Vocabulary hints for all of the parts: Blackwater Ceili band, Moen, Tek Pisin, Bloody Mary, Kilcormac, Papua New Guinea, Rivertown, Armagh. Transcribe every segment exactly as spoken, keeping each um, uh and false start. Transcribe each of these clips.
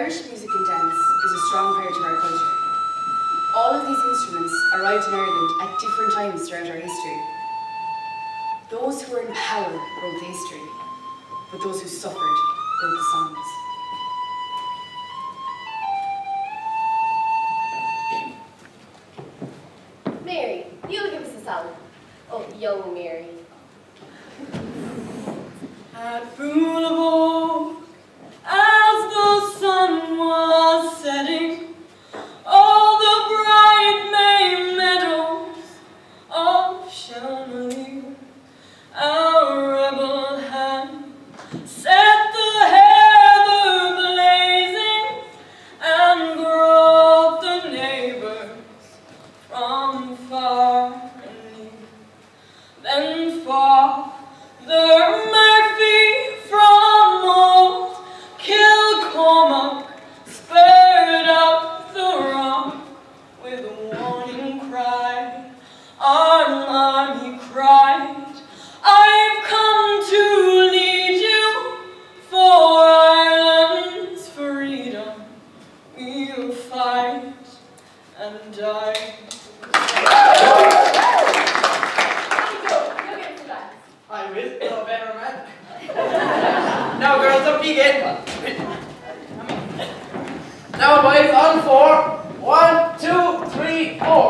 Irish music and dance is a strong part of our culture. All of these instruments arrived in Ireland at different times throughout our history. Those who were in power wrote the history, but those who suffered wrote the songs. Mary, you give us a song. Oh, young Mary. At Boonabo, as the sun was setting, all the bright May meadows of Shanley, our rebel hand set the heather blazing and brought the neighbors from far and near. Then Father Murphy from old Kilcormac spurred up the wrong with a warning cry. Armagh, he cried, I've come to lead you for Ireland's freedom. We'll fight and die. I will. Oh, better man. Now, girls, up you get. Now, boys, on four. One, two, three, four.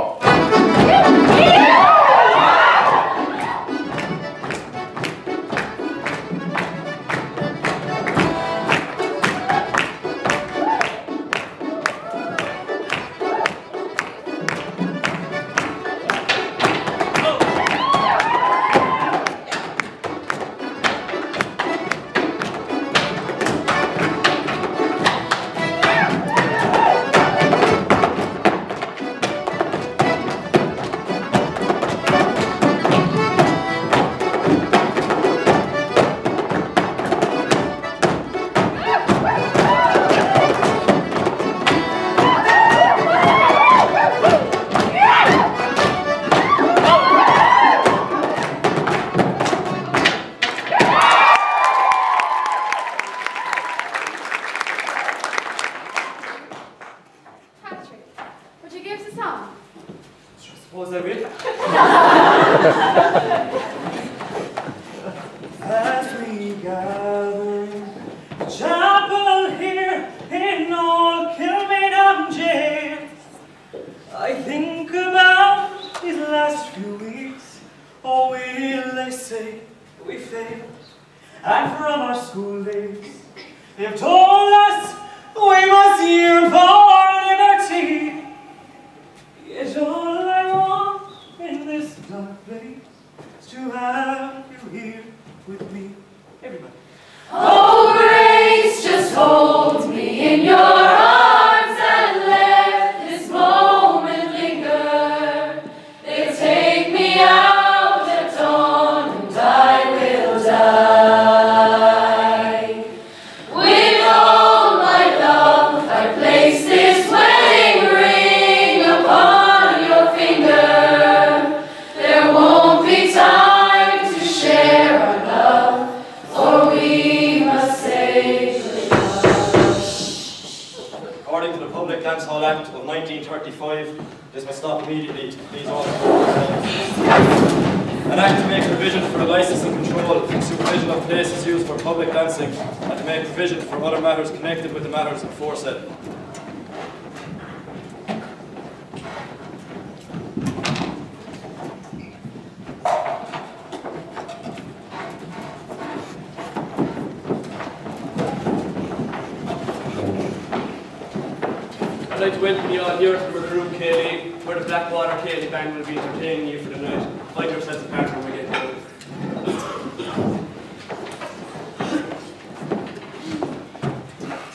I'd like to welcome you all here to Blackwater Ceili, where the Blackwater Ceili band will be entertaining you for the night. Find yourselves apart when we get going.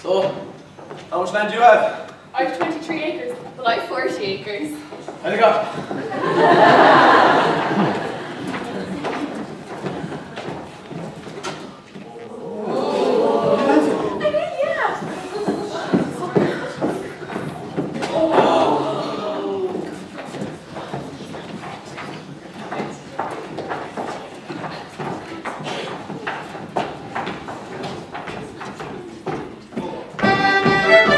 So, how much land do you have? I have twenty-three acres, but I have forty acres. How'd it go? Oh. I did, yeah.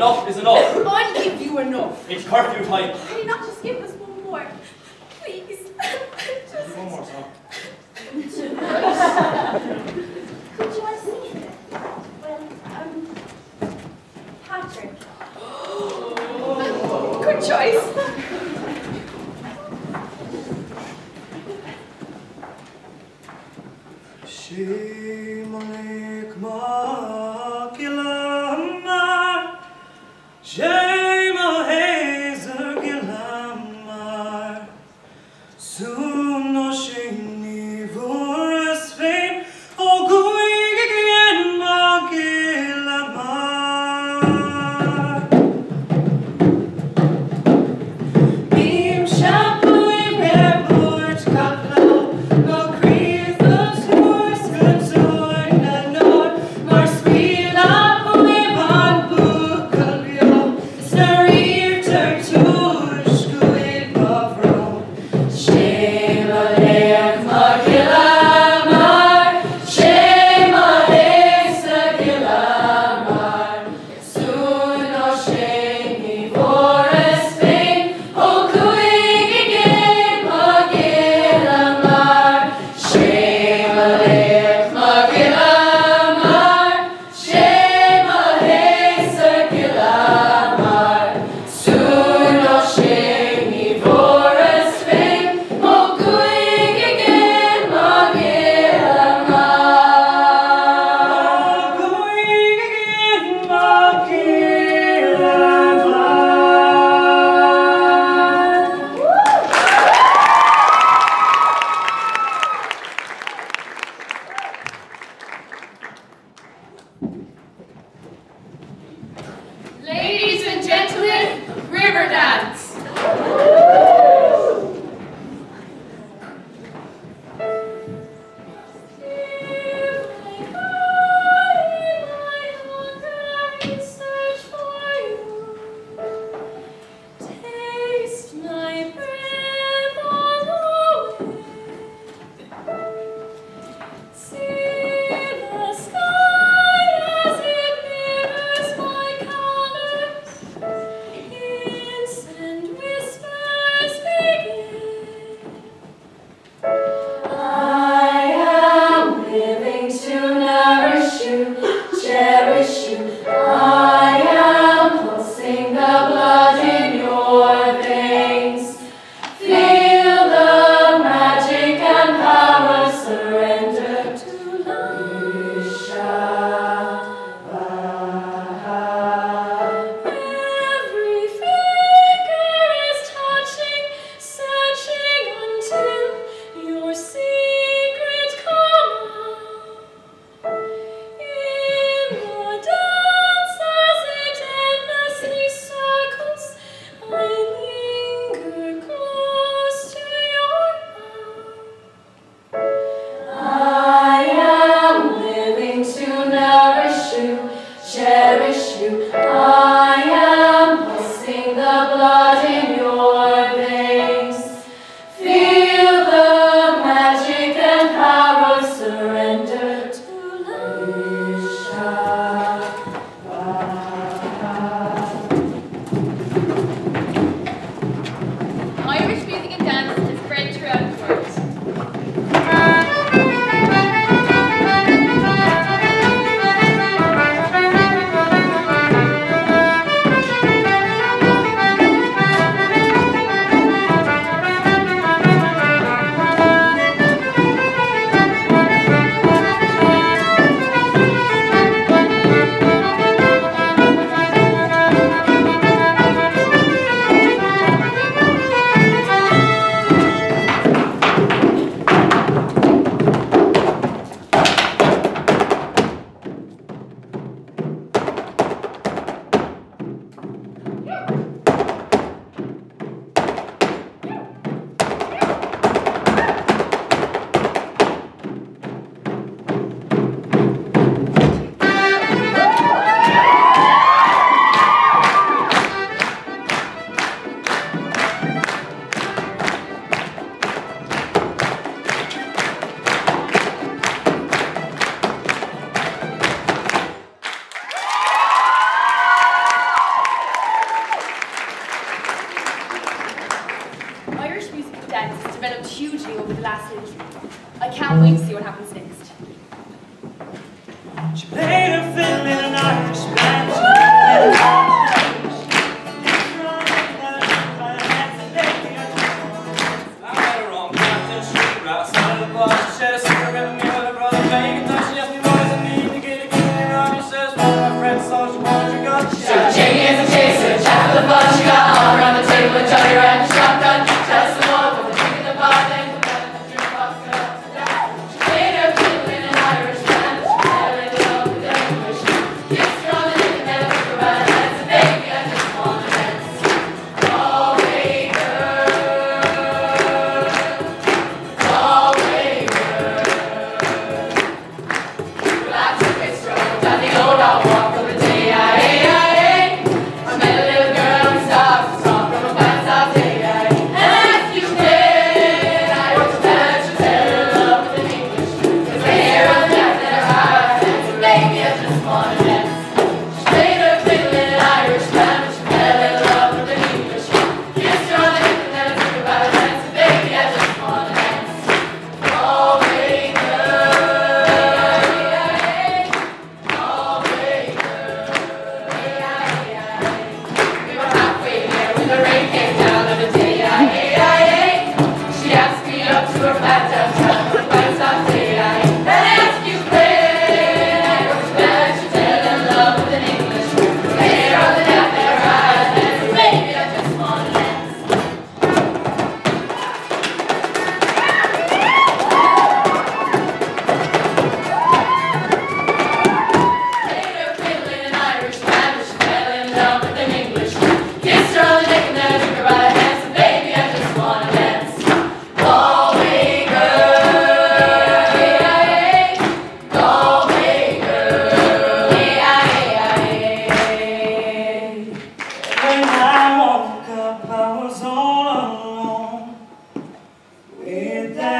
Enough is enough. I'll give you enough. It's curfew time. Can you not just give us one more? Please. Just one more song. Could you have seen it? Well, um, Patrick. Good choice. She malik ma kilamar, she mahazer kilamar. Soon no she nivoras fein, o guigen ma kilamar. Im shampoo im port kaplo, go crazy. Shame on him. hugely over the last century. I can't wait to see what happens next. She played a fiddle in an Irish band. I was all alone with that.